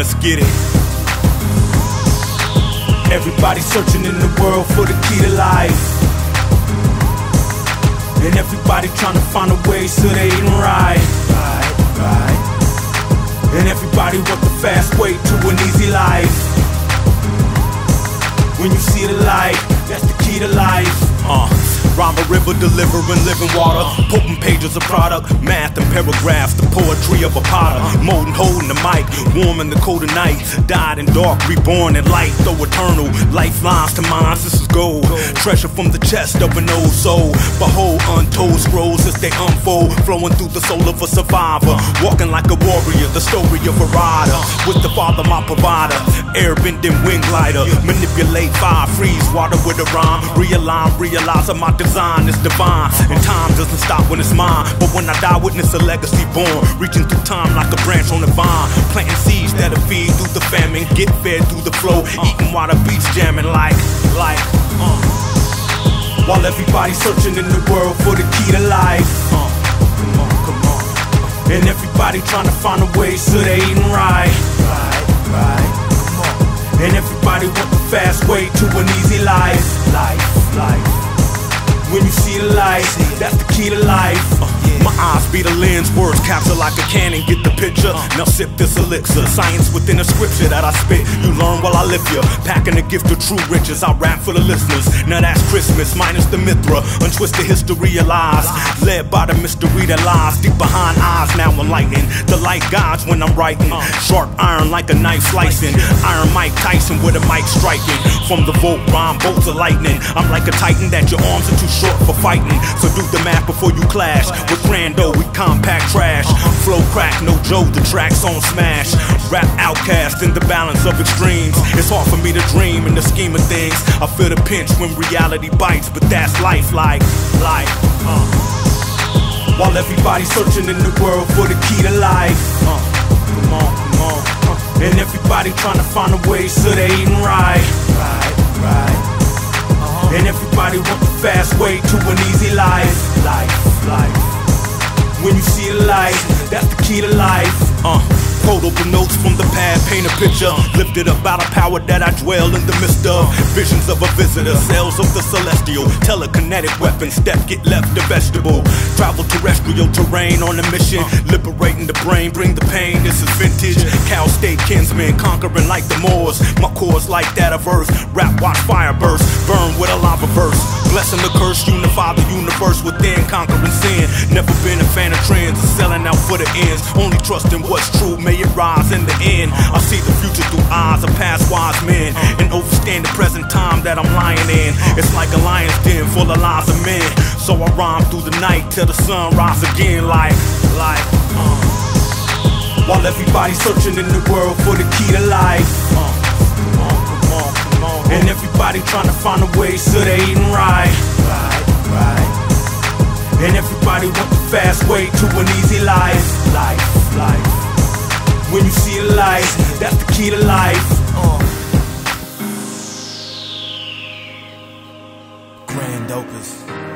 Let's get it. Everybody's searching in the world for the key to life, and everybody trying to find a way so they ain't right. And everybody wants the fast way to an easy life. When you see the light, that's the key to life. Rhyme a river, delivering living water. Potent pages of product, math and paragraphs, the poetry of a potter. Molding, holding the mic, warm in the cold of night. Died in dark, reborn in light, though eternal. Lifelines to minds, this is gold. Treasure from the chest of an old soul. Behold, untold scrolls as they unfold, flowing through the soul of a survivor. Walking like a warrior, the story of a rider. With the father, my provider. Airbending wing glider, manipulate fire, freeze water with a rhyme. Realign, realize that my design is divine, and time doesn't stop when it's mine. But when I die, witness a legacy born, reaching through time like a branch on a vine. Planting seeds that'll feed through the famine, get fed through the flow, eating while the beat's jamming like. While everybody's searching in the world for the key to life, come on. And everybody trying to find a way so they ain't right. And everybody wants the fast way to an easy life. When you see the light, that's the key to life. My eyes be the lens, words capture like a cannon, get the picture. Now sip this elixir, science within the scripture that I spit. You learn while I live here, packing the gift of true riches. I rap for the listeners, now that's Christmas, minus the Mithra. Untwisted history of lies, led by the mystery that lies deep behind eyes, now enlightening. The light guides when I'm writing, sharp iron like a knife slicing. Iron Mike Tyson with a mic striking, from the volt, rhyme bolts of lightning. I'm like a titan that your arms are too short for fighting, so do the math before you clash. With Rando, we compact trash, flow crack, no joke, the track's on smash. Rap outcast in the balance of extremes. It's hard for me to dream in the scheme of things. I feel the pinch when reality bites, but that's life like. While everybody's searching in the world for the key to life, come on. And everybody trying to find a way so they ain't right. And everybody wants the fast way to an easy life. When you see the light, that's the key to life. Potable notes from the past, paint a picture. Lifted up out of power that I dwell in the midst of. Visions of a visitor, cells of the celestial. Telekinetic weapon, step, get left, the vegetable. Travel terrestrial terrain on a mission. Liberating the brain, bring the pain, this is vintage. Cal State kinsmen, conquering like the Moors. My core's like that of Earth. Rap, watch fire burst, burn with a lava verse. Blessing the curse, unify the universe within, conquering sin. Never been a fan of trends, selling out for the ends. Only trust in what's true, may it rise in the end. I see the future through eyes of past wise men, and overstand the present time that I'm lying in. It's like a lion's den full of lies of men, so I rhyme through the night till the sun rise again. Like. While everybody's searching in the world for the key to life, come on. And everybody trying to find a way so they ain't right. And everybody wants the fast way to an easy life. When you see the light, that's the key to life. Grand Opus.